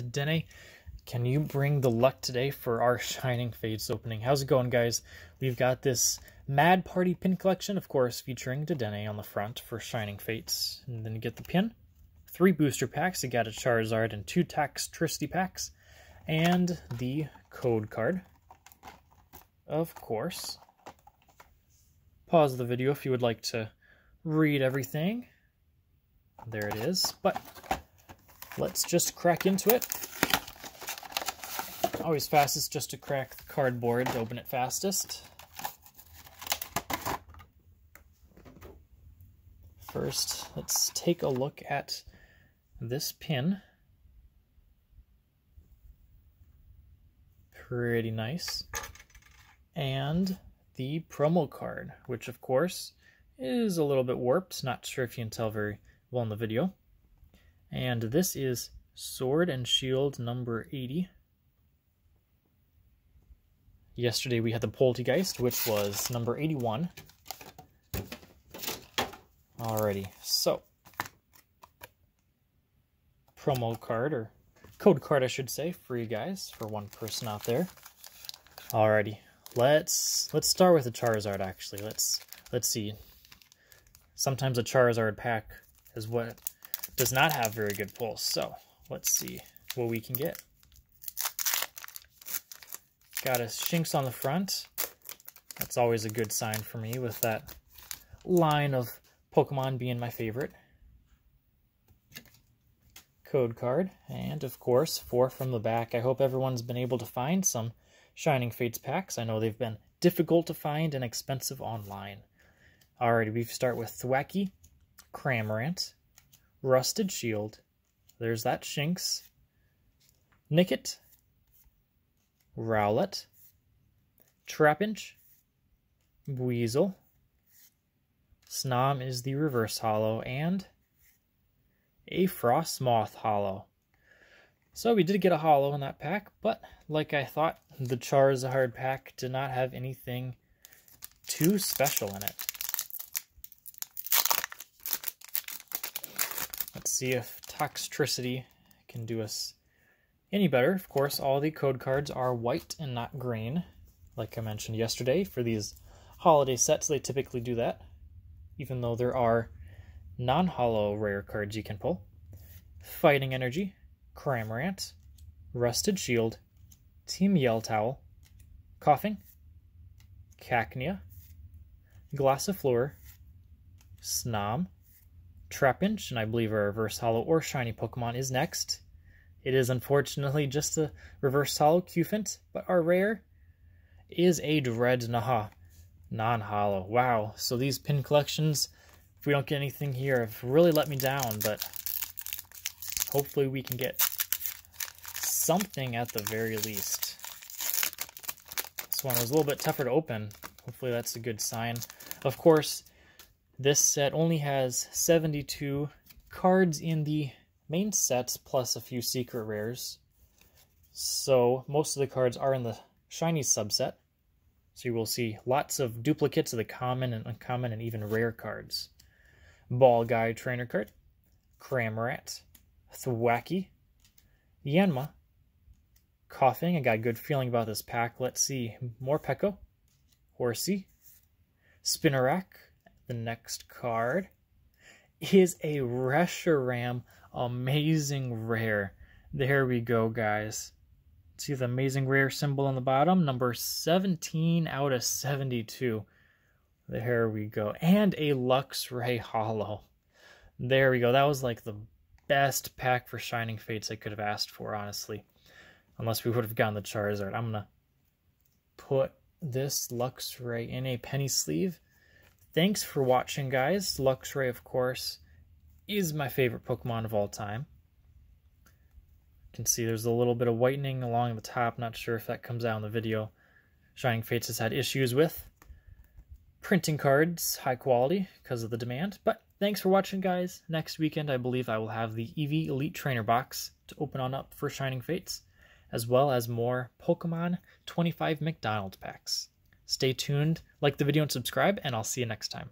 Dedenne, can you bring the luck today for our Shining Fates opening? How's it going, guys? We've got this Mad Party pin collection, of course, featuring Dedenne on the front for Shining Fates. And then you get the pin. 3 booster packs. You got a Charizard and 2 Toxtricity packs. And the code card, of course. Pause the video if you would like to read everything. There it is. But let's just crack into it. Always fastest just to crack the cardboard to open it fastest. First, let's take a look at this pin. Pretty nice. And the promo card, which of course is a little bit warped. Not sure if you can tell very well in the video. And this is Sword and Shield number 80. Yesterday we had the Poltergeist, which was number 81. Alrighty, so promo card, or code card I should say, for you guys, for one person out there. Alrighty, let's start with the Charizard actually. Let's see. Sometimes a Charizard pack is what does not have very good pulls, so let's see what we can get. Got a Shinx on the front. That's always a good sign for me, with that line of Pokemon being my favorite. Code card, and of course 4 from the back. I hope everyone's been able to find some Shining Fates packs. I know they've been difficult to find and expensive online. Alrighty, we start with Thwackey, Cramorant, Rusted Shield, there's that Shinx, Nickit, Rowlet, Trapinch, Buizel, Snom is the reverse holo, and a Frostmoth holo. So we did get a holo in that pack, but like I thought, the Charizard pack did not have anything too special in it. Let's see if Toxtricity can do us any better. Of course, all the code cards are white and not green, like I mentioned yesterday. For these holiday sets, they typically do that, even though there are non-holo rare cards you can pull. Fighting Energy, Cramorant, Rusted Shield, Team Yell Towel, Koffing, Cacnea, Glossiflor, Snom, Trapinch, and I believe a reverse holo or shiny Pokemon is next. It is unfortunately just a reverse holo Cufant, but our rare is a Drednaw. Non-holo. Wow. So these pin collections, if we don't get anything here, have really let me down, but hopefully we can get something at the very least. This one was a little bit tougher to open. Hopefully that's a good sign. Of course, this set only has 72 cards in the main set, plus a few secret rares. So most of the cards are in the shiny subset. So you will see lots of duplicates of the common and uncommon and even rare cards. Ball Guy Trainer card, Cramorant, Thwackey, Yanma, Koffing. I got a good feeling about this pack. Let's see. Morpeko, Horsey, Spinarak. The next card is a Reshiram Amazing Rare. There we go, guys. See the Amazing Rare symbol on the bottom, number 17 out of 72. There we go. And a Luxray holo. There we go. That was like the best pack for Shining Fates I could have asked for, honestly. Unless we would have gotten the Charizard. I'm gonna put this Luxray in a penny sleeve. Thanks for watching, guys. Luxray, of course, is my favorite Pokemon of all time. Can see there's a little bit of whitening along the top. Not sure if that comes out in the video. Shining Fates has had issues with printing cards high quality because of the demand. But thanks for watching, guys. Next weekend, I believe I will have the Eevee Elite Trainer box to open on up for Shining Fates, as well as more Pokemon 25 McDonald's packs. Stay tuned, like the video and subscribe, and I'll see you next time.